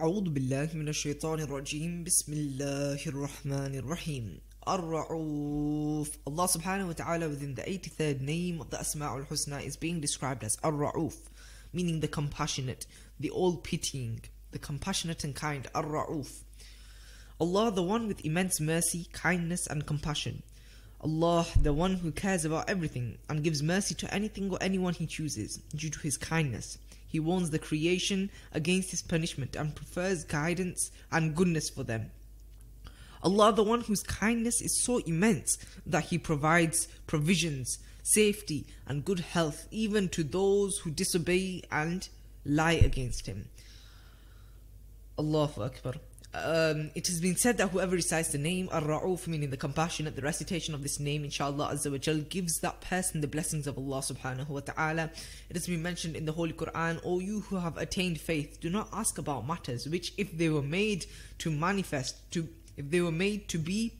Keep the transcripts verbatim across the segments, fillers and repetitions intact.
أعوذ بالله من الشيطان الرجيم بسم الله الرحمن الرحيم Ar-Ra'uf. Allah subhanahu wa ta'ala within the eighty-third name of the Asma'ul Husna is being described as Ar-Ra'uf, meaning the compassionate, the all-pitying, the compassionate and kind, Ar-Ra'uf. Allah, the one with immense mercy, kindness and compassion. Allah, the one who cares about everything and gives mercy to anything or anyone he chooses due to his kindness. He warns the creation against his punishment and prefers guidance and goodness for them. Allah, the one whose kindness is so immense that he provides provisions, safety and good health even to those who disobey and lie against him. Allahu Akbar. Um, it has been said that whoever recites the name Ar-Ra'uf, meaning the compassionate, the recitation of this name, inshallah Azza wa Jal, gives that person the blessings of Allah subhanahu wa ta'ala. It has been mentioned in the Holy Quran, O you who have attained faith, do not ask about matters which if they were made to manifest, to if they were made to be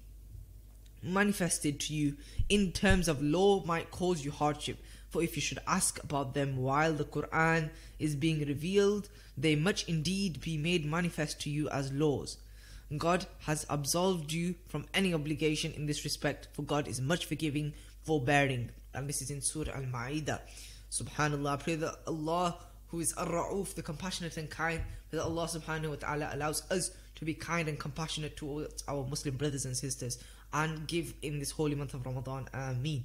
manifested to you in terms of law might cause you hardship. For if you should ask about them while the Quran is being revealed, they much indeed be made manifest to you as laws. God has absolved you from any obligation in this respect, for God is much forgiving, forbearing. And this is in Surah Al-Ma'idah. Subhanallah, I pray that Allah, who is Ar-Ra'uf, the compassionate and kind, that Allah subhanahu wa ta'ala allows us to be kind and compassionate towards our Muslim brothers and sisters and give in this holy month of Ramadan. Ameen.